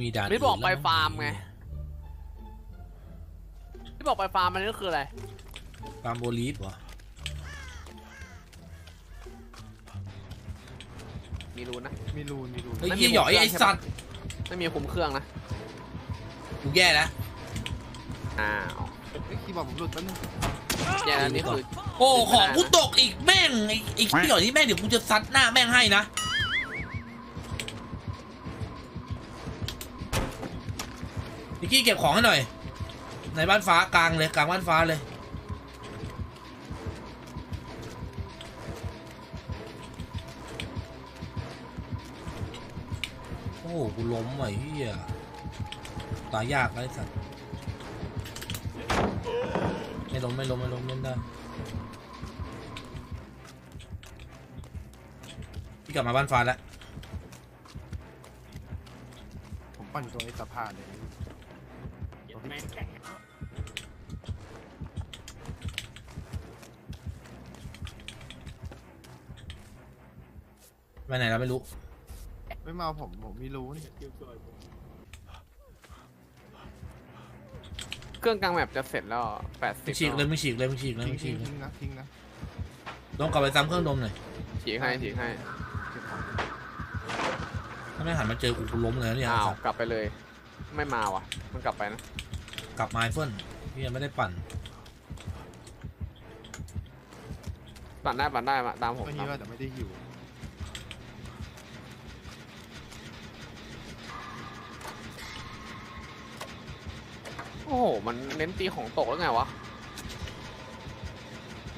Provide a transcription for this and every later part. มีด่านไม่บอกไปฟาร์มไงที่บอกไปฟาร์มมันนี่คืออะไรฟาร์มโบลีฟวะมีรูนนะมีรูนมีรูนไอ้ยี่หยอยไอ้สัตว์ไม่มีคุมเครื่องนะกูแย่นะอ้าวไอ้ที่บอกผมหลุดแล้วนะแย่แล้วนี่คือโอ้ของกูตกอีกแม่งไอ้ที่หยอยนี่แม่งเดี๋ยวกูจะซัดหน้าแม่งให้นะนิกกี้เก็บของให้หน่อยในบ้านฟ้ากลางเลยกลางบ้านฟ้าเลยโอ้โหกูล้มไอ้เหี้ยตายยากเลยสัตว์ไม่ล้มไม่ล้มไม่ล้มเล่นได้พี่กลับมาบ้านฟ้าแล้วผมปั่นตัวไอ้สะพานเลยไปไหนเราไม่รู้ไม่มาผมไม่รู้นี่เครื่องกลางแมปจะเสร็จแล้ว80ฉีกเลยไม่ฉีกเลยไม่ฉีกเลยไม่ฉีกเลยทิ้งนะต้องกลับไปซ้ำเครื่องดมหน่อยฉีกให้ฉีกให้ถ้าไม่หันมาเจอกูล้มเลยนี่อ้าวกลับไปเลยไม่มาว่ะมันกลับไปนะกลับมาเพื่อนพี่ยังไม่ได้ปั่นปั่นได้มาตามผมนะแต่ไม่ได้อยู่โอ้โหมันเน้นตีของตกแล้วไงวะ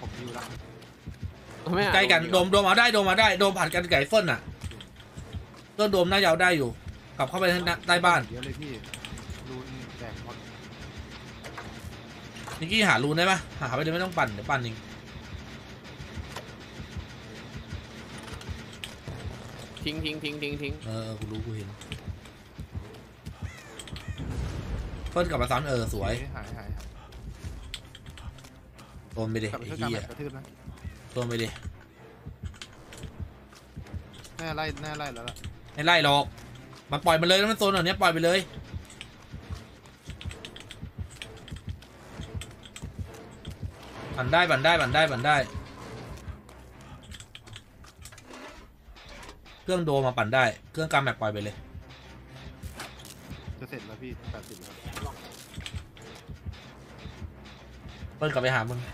ผมอยู่ละใกล้กันโดมเอาได้โดมมาได้โดมผ่านกันไก่เฟิร์นอ่ะก็โดมน่าจะเอาได้อยู่กลับเข้าไปใต้บ้านเดี๋ยวเลยพี่รูนแตกหมดนิกกี้หารูนได้ปะหาไปเดี๋ยวไม่ต้องปั่นเดี๋ยวปั่นเองทิ้งกูรู้กูเห็นเพิ่นกลับมาซ้ำสวยโดนไปดิไอ้เหี้ยโดนไปดิแน่ไล่แล้วล่ะไม่ไล่หรอกมันปล่อยมันเลยแล้วมันโซนเหล่านี้ปล่อยไปเลยปั่นได้เครื่องโดมาปั่นได้เครื่องกลางแบบปล่อยไปเลยจะเสร็จแล้วพี่80แล้วเปิ้ลกลับไปหามึงนิกก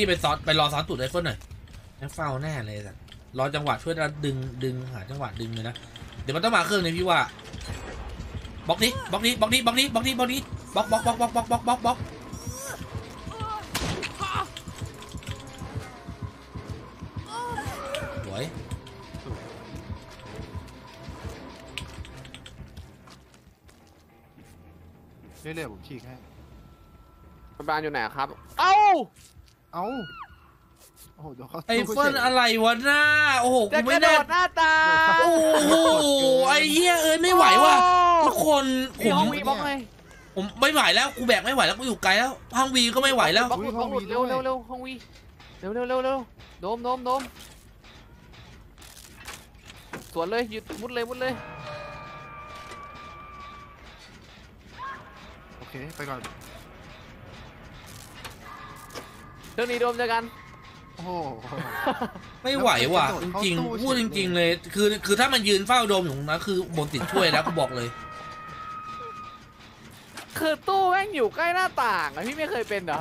ี้ไปรอซ้อนตูดไอเฟิลหน่อยนั่งเฝ้าแน่เลยสัตว์รอจังหวะช่วยดึงหาจังหวะดึงเลยนะเดี๋ยวมันต้องมาเครื่องเลยพี่ว่าบล็อกนี้บล็อกสวยเร็วๆผมฉีกให้บ้านอยู่ไหนครับเอ้าโอ้โหไอ้เฟิร์นอะไรวะหน้าโอ้โหกูไม่ได้หน้าตาโอ้โหไอ้เหี้ยไม่ไหวว่ะทุกคนผมไม่ไหวแล้วกูแบกไม่ไหวแล้วกูอยู่ไกลแล้วห้องวีก็ไม่ไหวแล้วเร็วห้องวีเร็วโดมสวนเลยหยุดมุดเลยโอเคไปก่อนเรื่องนี้โดมเจอกันโอ้โหไม่ไหวว่ะจริงๆพูดจริงๆเลยคือถ้ามันยืนเฝ้าโดมอยู่นะคือบนติดช่วยแล้วก็บอกเลยคือตู้แม่งอยู่ใกล้หน้าต่างพี่ไม่เคยเป็นเหรอ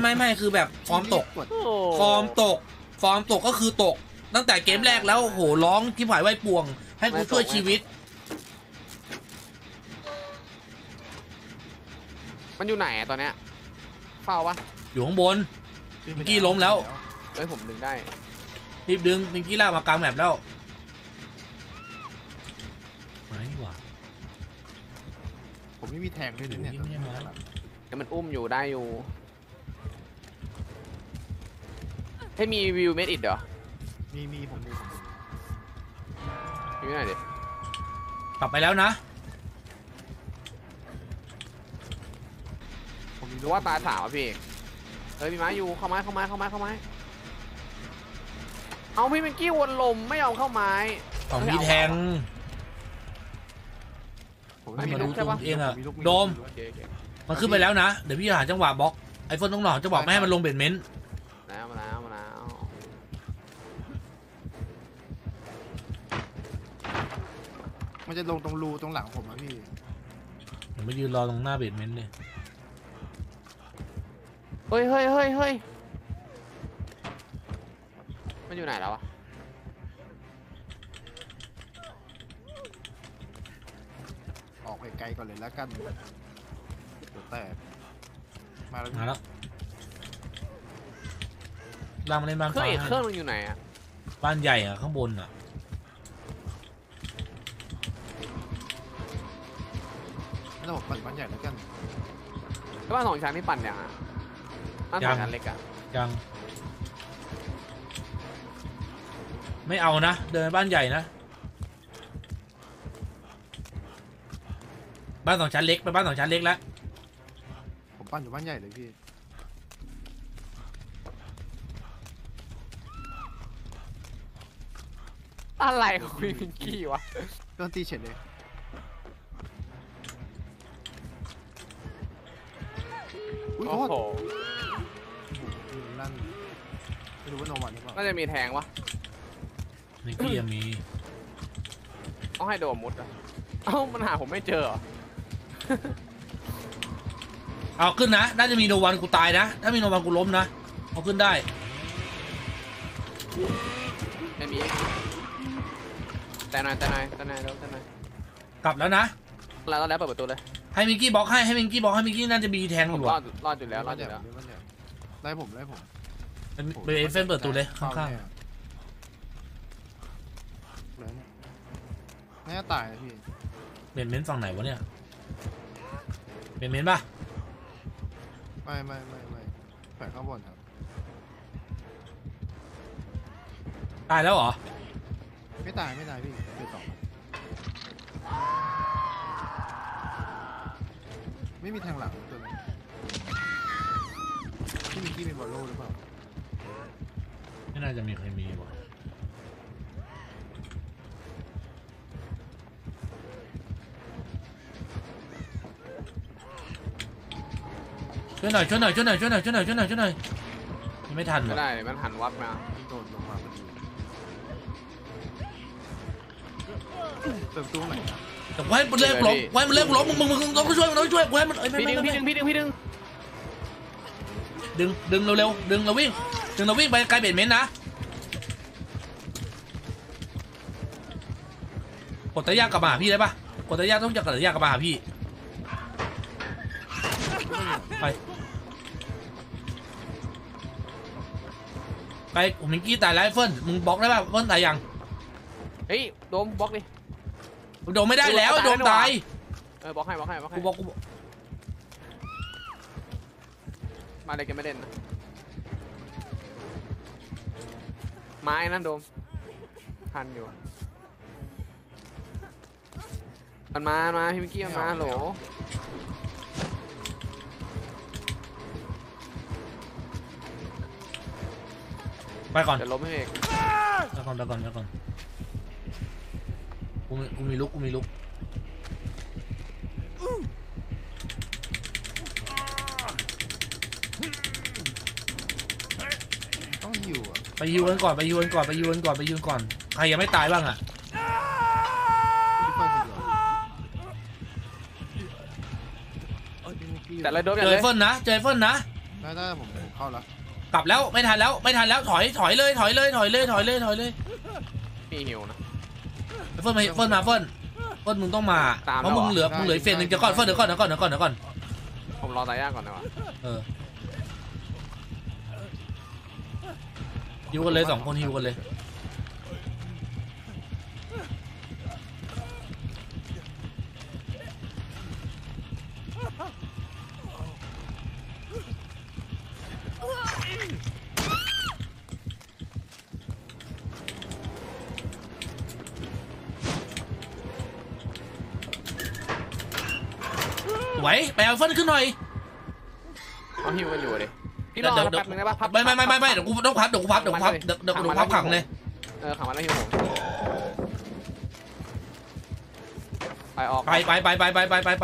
ไม่คือแบบฟอร์มตกก็คือตกตั้งแต่เกมแรกแล้วโหร้องที่หายไว้ป่วงให้กูช่วยชีวิตมันอยู่ไหนตอนเนี้ยเฝ้าปะอยู่ข้างบนมิกกี้ล้มแล้วเฮ้ยผมดึงได้รีบดึงมิกกี้ลากมากลางแมปแล้วมาดีกว่าผมไม่มีแทงเลยเนี่ยแต่มันอุ้มอยู่ได้อยู่ให้มีวิวเมดอิดเหรอมีผมดูอยู่ไหนดิกลับไปแล้วนะผมรู้ว่าตายสาวพี่ เฮ้ยมีไม้อยู่เข้าไม้เข้าไม้เข้าไม้เข้าไม้เอาพี่เป็นกี้วนลมไม่เอาเข้าไม้เอามีแทงมันมาดูตัวเองอะโดมมันขึ้นไปแล้วนะเดี๋ยวพี่หาจังหวะบล็อกไอโฟนต้องหนอจะบอกแม่ให้มันลงเบนเมนต์แล้วมาแล้วมาแล้วมันจะลงตรงรูตรงหลังผมนะพี่ผมไม่ยืนรอตรงหน้าเบนเมนต์เลยเฮ้ยเฮ้ยเฮ้ยเฮ้ยมันอยู่ไหนแล้วอะออกไกลๆก่อนเลยแล้วกันแต่มาแล้วลามอะไรบ้างครับเครื่องมันอยู่ไหนอ่ะบ้านใหญ่อ่ะข้างบนอ่ะแล้วบอกปั่นบ้านใหญ่แล้วกันบ้านสองชั้นนี่ปั่นยังอ่ะบ้านสองชั้นเล็กอ่ะยังไม่เอานะเดินไปบ้านใหญ่นะบ้านสองชั้นเล็กไปบ้านสองชั้นเล็กแล้วผมปั่นอยู่บ้านใหญ่เลยพี่อะไรคุยพิงกี้วะต้องตีเฉยเลยโอ้โหนั่นไม่รู้ว่าโนวันหรือเปล่าน่าจะมีแทงวะพิงกี้ยังมีต้องให้โดมมุดอ่ะเอ้ามันหาผมไม่เจอเอาขึ้นนะน่าจะมีโนวันกูตายนะถ้ามีโนวันกูล้มนะเอาขึ้นได้ไม่มีแต่นายแต่นายกลับแล้วนะแล้วเปิดประตูเลยให้มิกกี้บล็อกให้มิกกี้บล็อกให้มิกกี้น่าจะมีแทงอยู่รอดอยู่แล้วรอดอยู่แล้วได้ผมเบรฟเฟนเปิดประตูเลยข้างๆน่าตายนะพี่เม้นฝั่งไหนวะเนี่ยเม้นป่ะไม่แฝงข้างบนครับตายแล้วเหรอไม่ตายพี่ไปต่อไม่มีทางหลังตัวนี้ที่มีกี้เป็นบอลโล่หรือเปล่าไม่น่าจะมีใครมีวะช่วยหน่อยไม่ทันไม่ได้มันหันวับมาโดนลงมาเติมตัวไหนแต่ไว้มันเล่นล้มไว้มันเล่นล้มมึงต้องช่วยไว้มันไอ้พี่ดึงเร็วเราวิ่งไปไกลเบนเม้นนะกดตะยากกลับมาพี่ได้ปะกดตะยากต้องจับกดตะยากกลับมาพี่ไปผมมิงกี้ตายไลฟ์เฟิร์นมึงบล็อกได้ปะเฟิร์นตายยังเฮ้ยโดมบล็อกดิโดมไม่ได้แล้วโดมตายบล็อกให้กูบล็อกมาเลยแกไม่เล่นนะไม้นั่นโดมทันอยู่มันมาพี่มิกกี้มาโหลไปก่อนจะล้มให้เองเดี๋ยวก่อนกูมีลุกต้องฮิวอ่ะไปฮิวกันก่อนใครยังไม่ตายบ้างอ่ะแต่ละโดนกันเลยเจอเฟิร์นนะได้ผมเข้าแล้วกลับแล้วไม่ทันแล้วถอยเลยมีฮิวนะเฟิร์นมึงต้องมาเพราะมึงเหลือเฟนหนึ่งจะก่อนเฟิร์นเดี๋ยวก่อนผมรอตายยากก่อนนะวะฮิวกันเลย2คนฮิวกันเลยไว้ไปเอาเฟิร์นขึ้นหน่อยเอาฮิวกันอยู่เลย พี่รอแป๊บนึงได้ป่ะพับไม่เดี๋ยวกูต้องพับเดี๋ยวกูพับขังเลยขังมันแล้วพี่ผมไปออกไ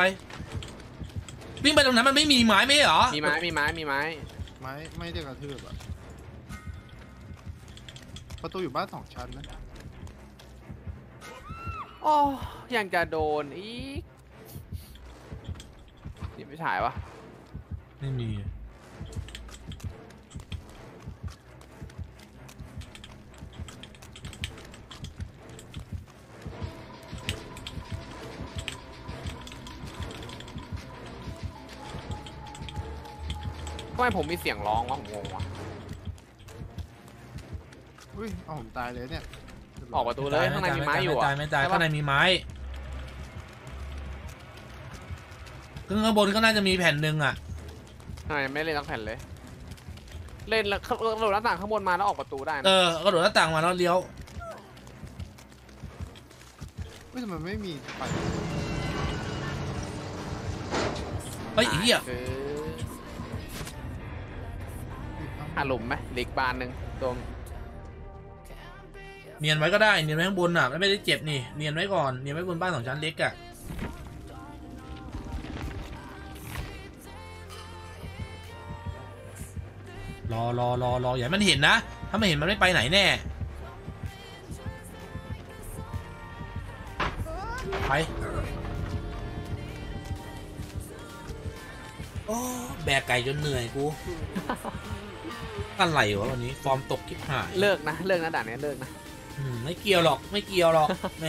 ปวิ่งไปตรงนั้นมันไม่มีไม้ไม่เหรอมีไม้ไม่ได้กระทืบอ่ะประตูอยู่บ้านสองชั้นนะโอ้ยังจะโดนอีกนี่ไม่ถ่ายวะไม่มีทำไมผมมีเสียงร้องวะงงวะอุ้ยเอาผมตายเลยเนี่ยออกประตูเลยข้างในมีไม้อยู่อ่ะไม่ตายข้างในมีไม้ข้างบนก็น่าจะมีแผ่นหนึ่งอ่ะไม่เล่นทั้งแผ่นเลยเล่นแล้วกระโดดหน้าต่างข้างบนมาแล้วออกประตูได้นะกระโดดหน้าต่างมาแล้วเลี้ยวไม่ทำไมไม่มีไฟไอ้เหี้ยอารมณ์ไหมเล็กบานหนึ่งตรงเนียนไว้ก็ได้เนียนไว้ข้างบนอ่ะไม่ได้เจ็บนี่เนียนไว้ก่อนเนียนไว้บนบ้านสองชั้นเล็กอ่ะรออย่ามันเห็นนะถ้าไม่เห็นมันไม่ไปไหนแน่ไปโอ้แบกไก่จนเหนื่อยกูอะไรวะวันนี้ฟอร์มตกคลิปหายเลิกนะด่านนี้เลิกนะไม่เกี่ยวหรอกแหม